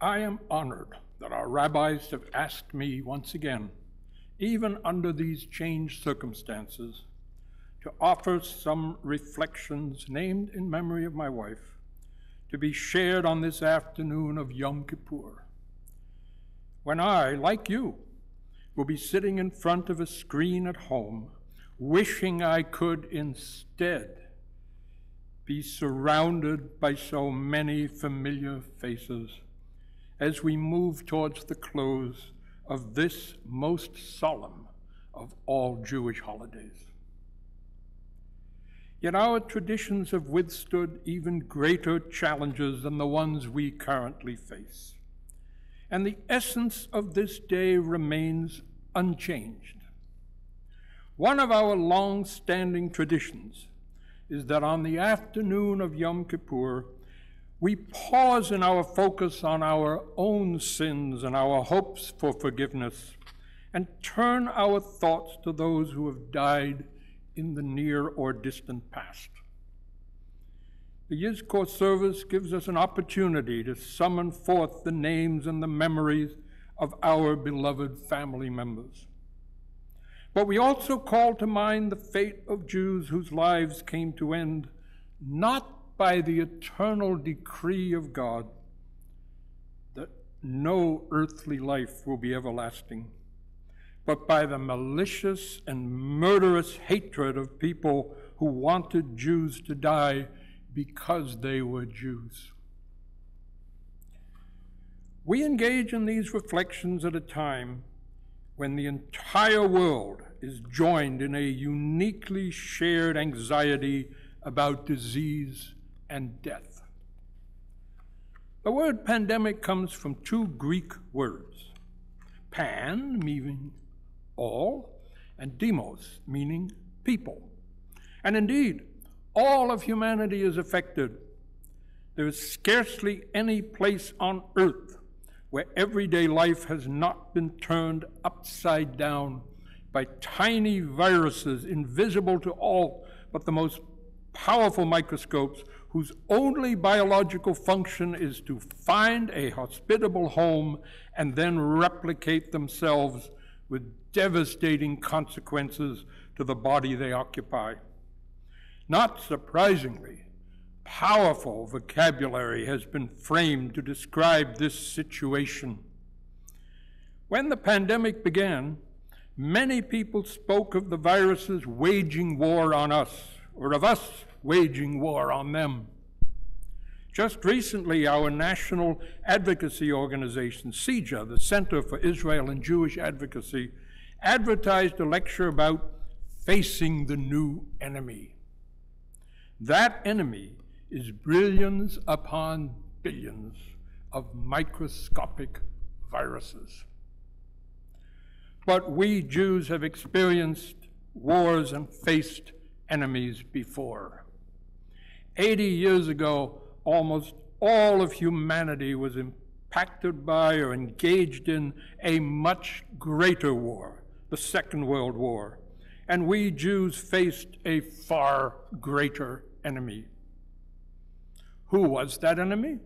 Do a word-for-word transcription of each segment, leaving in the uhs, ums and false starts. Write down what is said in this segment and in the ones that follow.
I am honored that our rabbis have asked me once again, even under these changed circumstances, to offer some reflections named in memory of my wife to be shared on this afternoon of Yom Kippur, when I, like you, will be sitting in front of a screen at home, wishing I could instead be surrounded by so many familiar faces as we move towards the close of this most solemn of all Jewish holidays. Yet our traditions have withstood even greater challenges than the ones we currently face. And the essence of this day remains unchanged. One of our long-standing traditions is that on the afternoon of Yom Kippur, we pause in our focus on our own sins and our hopes for forgiveness and turn our thoughts to those who have died in the near or distant past. The Yizkor service gives us an opportunity to summon forth the names and the memories of our beloved family members. But we also call to mind the fate of Jews whose lives came to end not by the eternal decree of God that no earthly life will be everlasting, but by the malicious and murderous hatred of people who wanted Jews to die because they were Jews. We engage in these reflections at a time when the entire world is joined in a uniquely shared anxiety about disease and death. The word pandemic comes from two Greek words, pan meaning all, and demos, meaning people. And indeed, all of humanity is affected. There is scarcely any place on earth where everyday life has not been turned upside down by tiny viruses invisible to all but the most powerful microscopes, whose only biological function is to find a hospitable home and then replicate themselves with devastating consequences to the body they occupy. Not surprisingly, powerful vocabulary has been framed to describe this situation. When the pandemic began, many people spoke of the viruses waging war on us, or of us waging war on them. Just recently, our national advocacy organization, C I J A, the Center for Israel and Jewish Advocacy, advertised a lecture about facing the new enemy. That enemy is billions upon billions of microscopic viruses. But we Jews have experienced wars and faced enemies before. eighty years ago, almost all of humanity was impacted by or engaged in a much greater war, the Second World War, and we Jews faced a far greater enemy. Who was that enemy?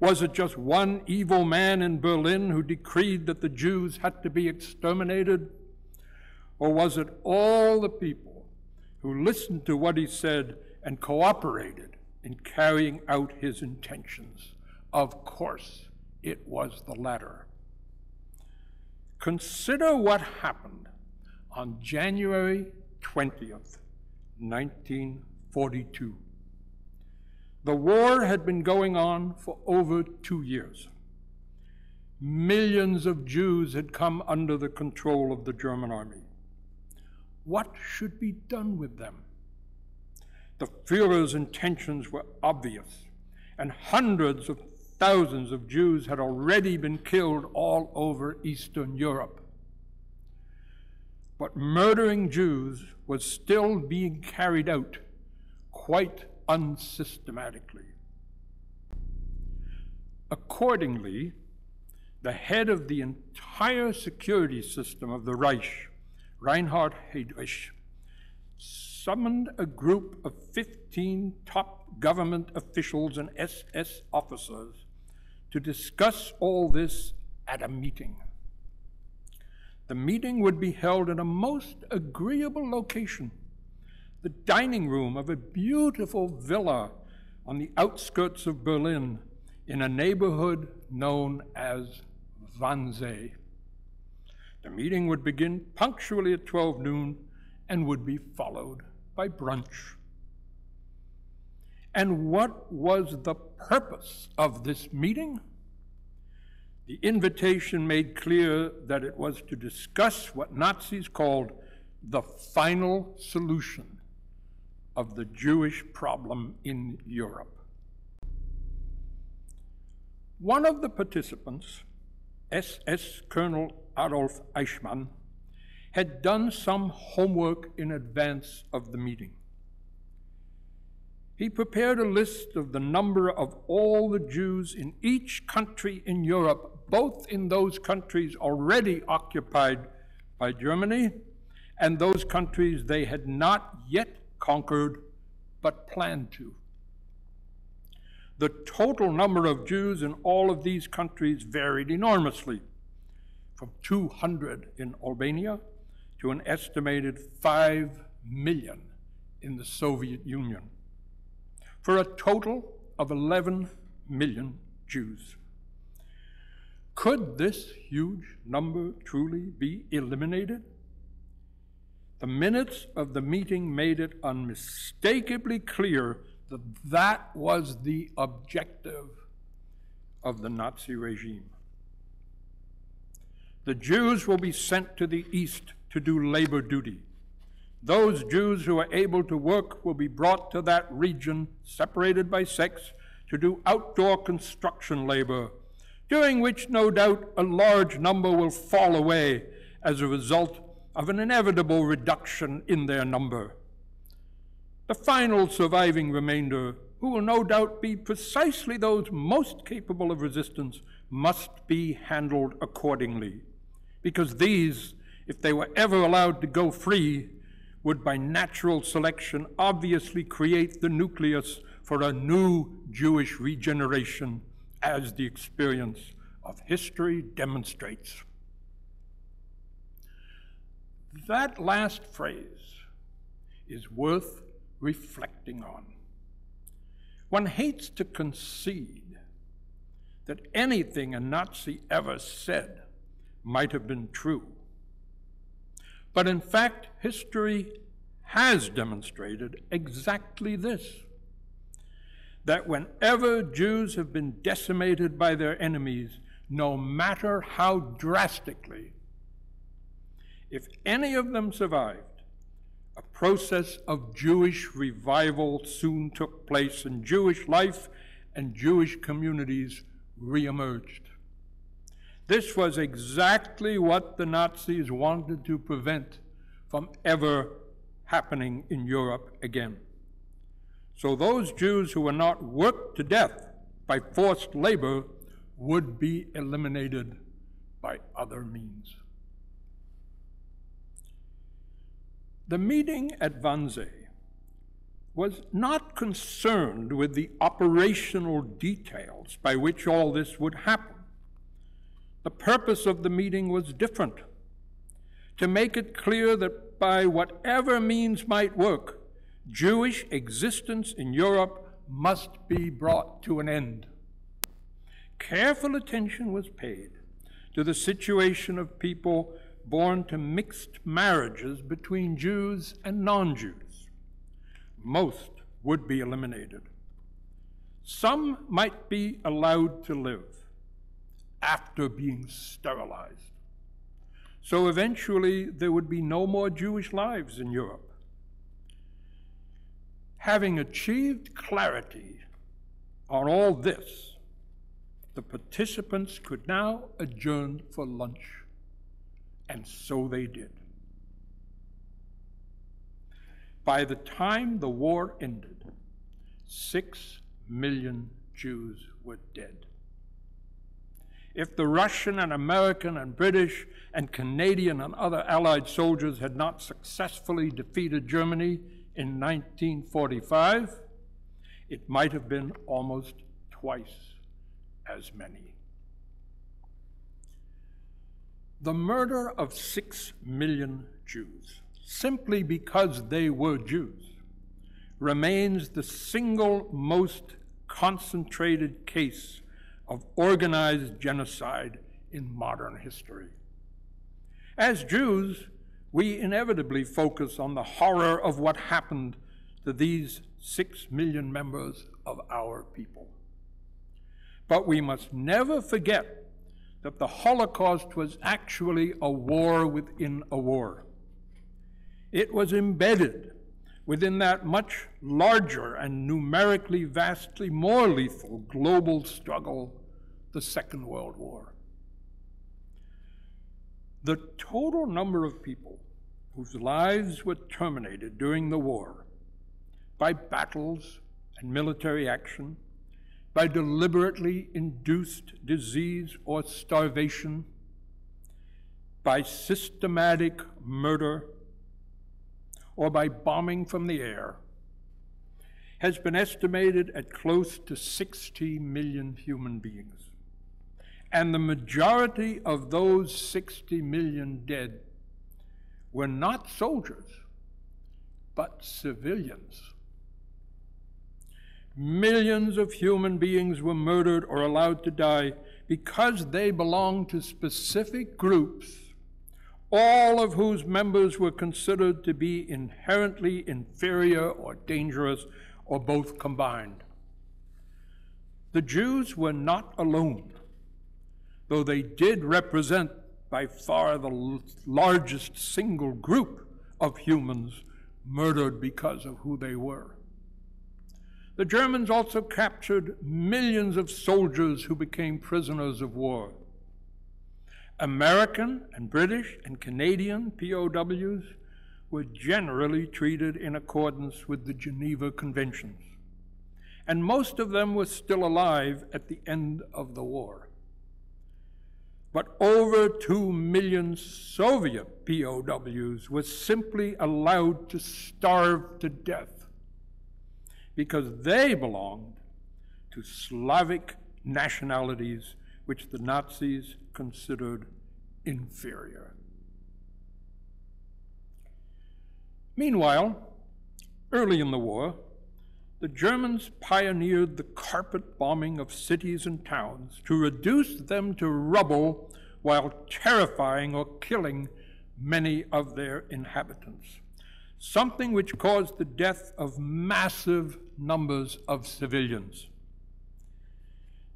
Was it just one evil man in Berlin who decreed that the Jews had to be exterminated? Or was it all the people who listened to what he said and cooperated in carrying out his intentions? Of course, it was the latter. Consider what happened on January twentieth, nineteen forty-two. The war had been going on for over two years. Millions of Jews had come under the control of the German army. What should be done with them? The Führer's intentions were obvious, and hundreds of thousands of Jews had already been killed all over Eastern Europe. But murdering Jews was still being carried out quite unsystematically. Accordingly, the head of the entire security system of the Reich, Reinhard Heydrich, summoned a group of fifteen top government officials and S S officers to discuss all this at a meeting. The meeting would be held in a most agreeable location, the dining room of a beautiful villa on the outskirts of Berlin in a neighborhood known as Wannsee. The meeting would begin punctually at twelve noon and would be followed by brunch. And what was the purpose of this meeting? The invitation made clear that it was to discuss what Nazis called the final solution of the Jewish problem in Europe. One of the participants, S S Colonel Adolf Eichmann, had done some homework in advance of the meeting. He prepared a list of the number of all the Jews in each country in Europe, both in those countries already occupied by Germany and those countries they had not yet conquered but planned to. The total number of Jews in all of these countries varied enormously, from two hundred in Albania to an estimated five million in the Soviet Union, for a total of eleven million Jews. Could this huge number truly be eliminated? The minutes of the meeting made it unmistakably clear that that was the objective of the Nazi regime. The Jews will be sent to the East to do labor duty. Those Jews who are able to work will be brought to that region, separated by sex, to do outdoor construction labor, during which no doubt a large number will fall away as a result of an inevitable reduction in their number. The final surviving remainder, who will no doubt be precisely those most capable of resistance, must be handled accordingly, because these, if they were ever allowed to go free, would by natural selection obviously create the nucleus for a new Jewish regeneration, as the experience of history demonstrates. That last phrase is worth reflecting on. One hates to concede that anything a Nazi ever said might have been true. But in fact, history has demonstrated exactly this, that whenever Jews have been decimated by their enemies, no matter how drastically, if any of them survived, a process of Jewish revival soon took place in Jewish life, and Jewish communities reemerged. This was exactly what the Nazis wanted to prevent from ever happening in Europe again. So those Jews who were not worked to death by forced labor would be eliminated by other means. The meeting at Wannsee was not concerned with the operational details by which all this would happen. The purpose of the meeting was different: to make it clear that by whatever means might work, Jewish existence in Europe must be brought to an end. Careful attention was paid to the situation of people born to mixed marriages between Jews and non-Jews. Most would be eliminated. Some might be allowed to live after being sterilized. So eventually, there would be no more Jewish lives in Europe. Having achieved clarity on all this, the participants could now adjourn for lunch, and so they did. By the time the war ended, six million Jews were dead. If the Russian and American and British and Canadian and other Allied soldiers had not successfully defeated Germany in nineteen forty-five, it might have been almost twice as many. The murder of six million Jews, simply because they were Jews, remains the single most concentrated case of organized genocide in modern history. As Jews, we inevitably focus on the horror of what happened to these six million members of our people. But we must never forget that the Holocaust was actually a war within a war. It was embedded within that much larger and numerically vastly more lethal global struggle, the Second World War. The total number of people whose lives were terminated during the war by battles and military action, by deliberately induced disease or starvation, by systematic murder, or by bombing from the air, has been estimated at close to sixty million human beings. And the majority of those sixty million dead were not soldiers, but civilians. Millions of human beings were murdered or allowed to die because they belonged to specific groups, all of whose members were considered to be inherently inferior or dangerous or both combined. The Jews were not alone, though they did represent by far the largest single group of humans murdered because of who they were. The Germans also captured millions of soldiers who became prisoners of war. American and British and Canadian P O Ws were generally treated in accordance with the Geneva Conventions, and most of them were still alive at the end of the war. But over two million Soviet P O Ws were simply allowed to starve to death because they belonged to Slavic nationalities which the Nazis considered inferior. Meanwhile, early in the war, the Germans pioneered the carpet bombing of cities and towns to reduce them to rubble while terrifying or killing many of their inhabitants, something which caused the death of massive numbers of civilians.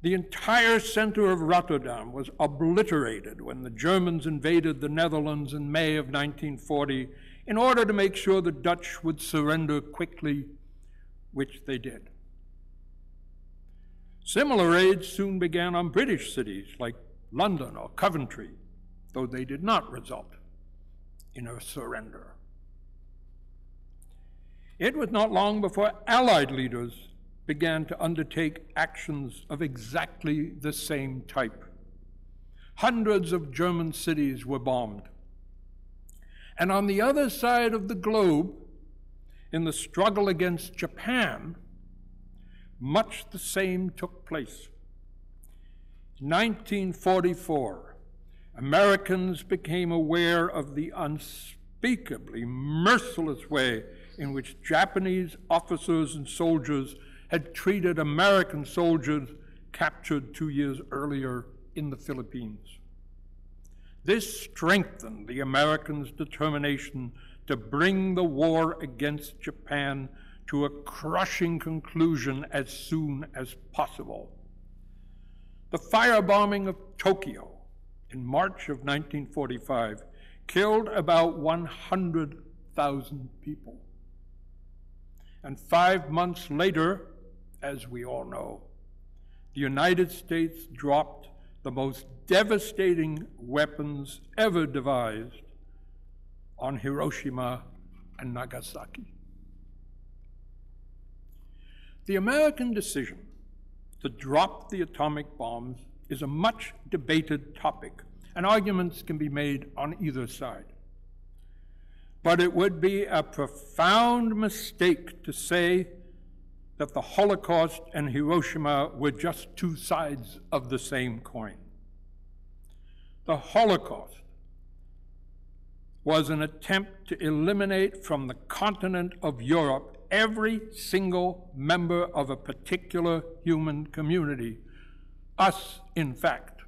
The entire center of Rotterdam was obliterated when the Germans invaded the Netherlands in May of nineteen forty in order to make sure the Dutch would surrender quickly, which they did. Similar raids soon began on British cities like London or Coventry, though they did not result in a surrender. It was not long before Allied leaders began to undertake actions of exactly the same type. Hundreds of German cities were bombed. And on the other side of the globe, in the struggle against Japan, much the same took place. In nineteen forty-four, Americans became aware of the unspeakably merciless way in which Japanese officers and soldiers had treated American soldiers captured two years earlier in the Philippines. This strengthened the Americans' determination to bring the war against Japan to a crushing conclusion as soon as possible. The firebombing of Tokyo in March of nineteen forty-five killed about one hundred thousand people. And five months later, as we all know, the United States dropped the most devastating weapons ever devised on Hiroshima and Nagasaki. The American decision to drop the atomic bombs is a much debated topic, and arguments can be made on either side. But it would be a profound mistake to say that the Holocaust and Hiroshima were just two sides of the same coin. The Holocaust was an attempt to eliminate from the continent of Europe every single member of a particular human community, us in fact,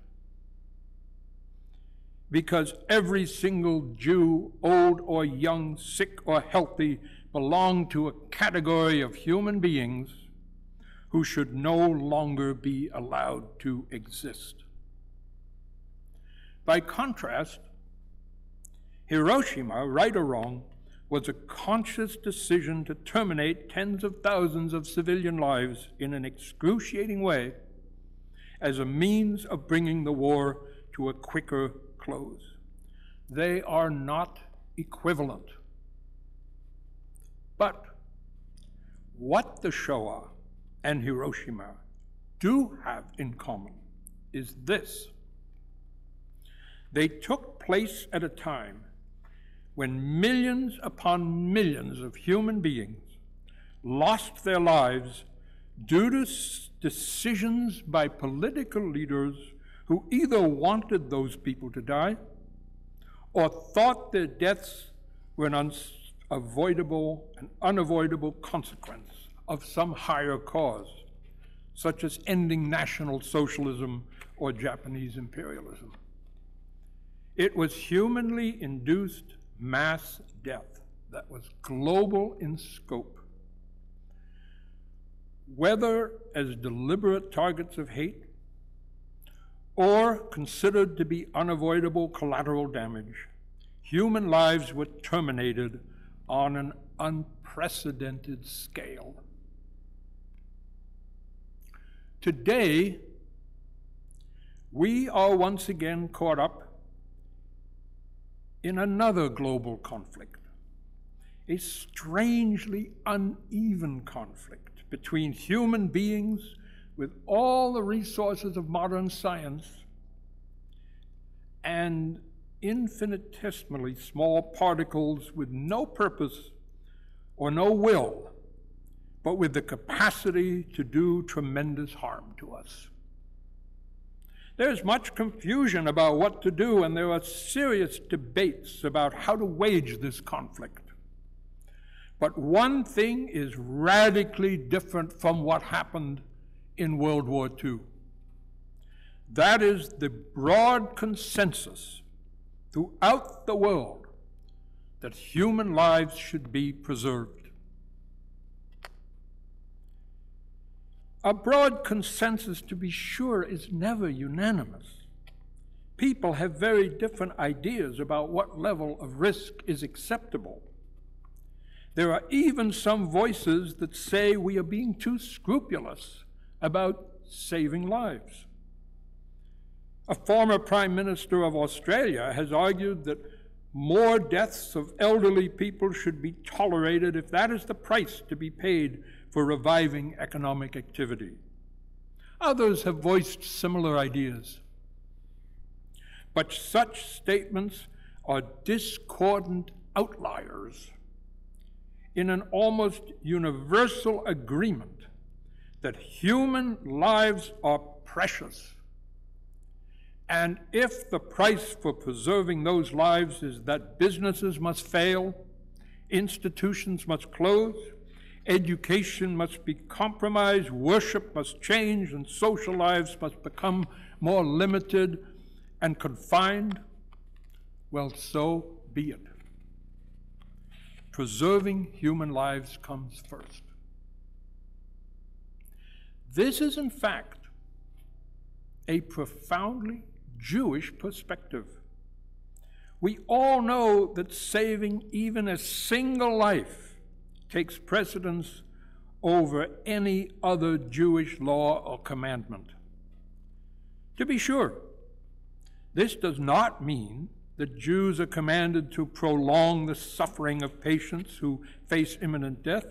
because every single Jew, old or young, sick or healthy, belonged to a category of human beings who should no longer be allowed to exist. By contrast, Hiroshima, right or wrong, was a conscious decision to terminate tens of thousands of civilian lives in an excruciating way as a means of bringing the war to a quicker close. They are not equivalent. But what the Shoah and Hiroshima do have in common is this. They took place at a time when millions upon millions of human beings lost their lives due to decisions by political leaders who either wanted those people to die or thought their deaths were an unavoidable and unavoidable consequence of some higher cause, such as ending National Socialism or Japanese imperialism. It was humanly induced mass death that was global in scope. Whether as deliberate targets of hate or considered to be unavoidable collateral damage, human lives were terminated on an unprecedented scale. Today, we are once again caught up in another global conflict, a strangely uneven conflict between human beings with all the resources of modern science and infinitesimally small particles with no purpose or no will, but with the capacity to do tremendous harm to us. There's much confusion about what to do, and there are serious debates about how to wage this conflict. But one thing is radically different from what happened in World War Two. That is the broad consensus throughout the world that human lives should be preserved. A broad consensus, to be sure, is never unanimous. People have very different ideas about what level of risk is acceptable. There are even some voices that say we are being too scrupulous about saving lives. A former Prime Minister of Australia has argued that more deaths of elderly people should be tolerated if that is the price to be paid for reviving economic activity. Others have voiced similar ideas. But such statements are discordant outliers in an almost universal agreement that human lives are precious. And if the price for preserving those lives is that businesses must fail, institutions must close, education must be compromised, worship must change, and social lives must become more limited and confined, well, so be it. Preserving human lives comes first. This is, in fact, a profoundly Jewish perspective. We all know that saving even a single life takes precedence over any other Jewish law or commandment. To be sure, this does not mean that Jews are commanded to prolong the suffering of patients who face imminent death.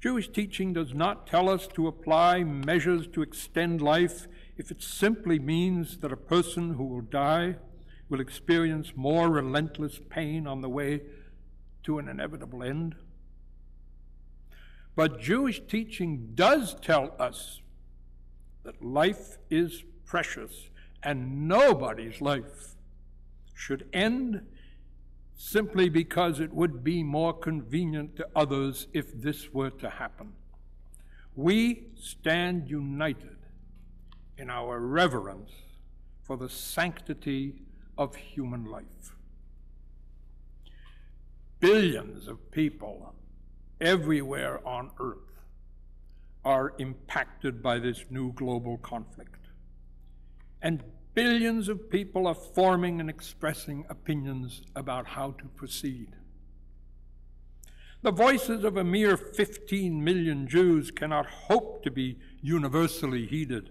Jewish teaching does not tell us to apply measures to extend life if it simply means that a person who will die will experience more relentless pain on the way to an inevitable end. But Jewish teaching does tell us that life is precious and nobody's life should end simply because it would be more convenient to others if this were to happen. We stand united in our reverence for the sanctity of human life. Billions of people everywhere on Earth are impacted by this new global conflict. And billions of people are forming and expressing opinions about how to proceed. The voices of a mere fifteen million Jews cannot hope to be universally heeded.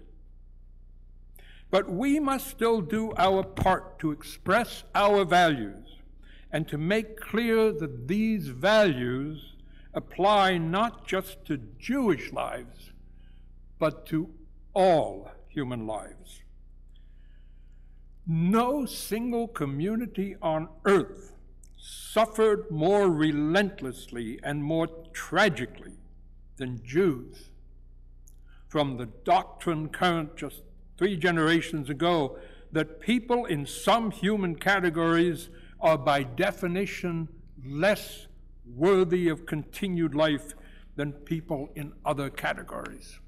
But we must still do our part to express our values and to make clear that these values apply not just to Jewish lives, but to all human lives. No single community on Earth suffered more relentlessly and more tragically than Jews from the doctrine current just three generations ago that people in some human categories are by definition less worthy of continued life than people in other categories.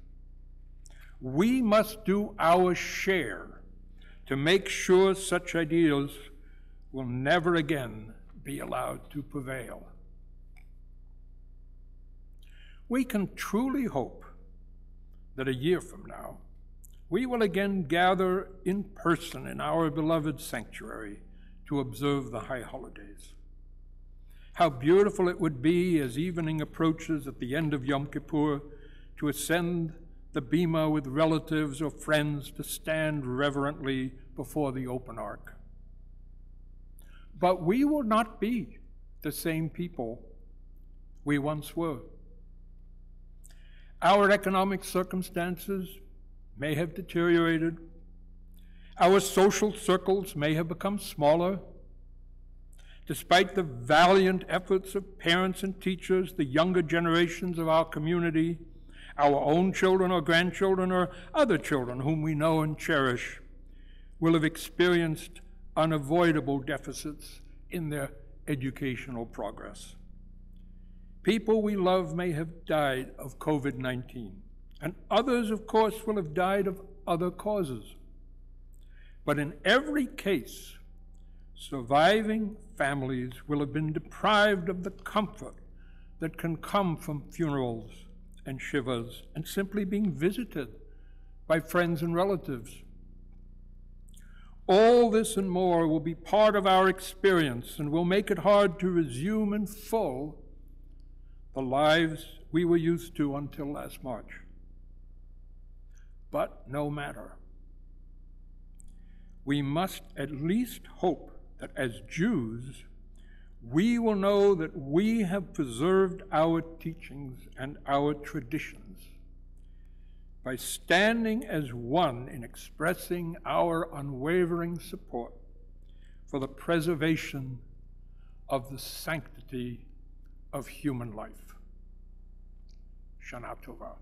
We must do our share to make sure such ideals will never again be allowed to prevail. We can truly hope that a year from now, we will again gather in person in our beloved sanctuary to observe the high holidays. How beautiful it would be as evening approaches at the end of Yom Kippur to ascend the bima with relatives or friends to stand reverently before the open ark. But we will not be the same people we once were. Our economic circumstances may have deteriorated. Our social circles may have become smaller. Despite the valiant efforts of parents and teachers, the younger generations of our community, our own children or grandchildren or other children whom we know and cherish will have experienced unavoidable deficits in their educational progress. People we love may have died of COVID nineteen, and others, of course, will have died of other causes. But in every case, surviving families will have been deprived of the comfort that can come from funerals and shivas and simply being visited by friends and relatives. All this and more will be part of our experience and will make it hard to resume in full the lives we were used to until last March. But no matter. We must at least hope that as Jews, we will know that we have preserved our teachings and our traditions by standing as one in expressing our unwavering support for the preservation of the sanctity of human life. Shana Tova.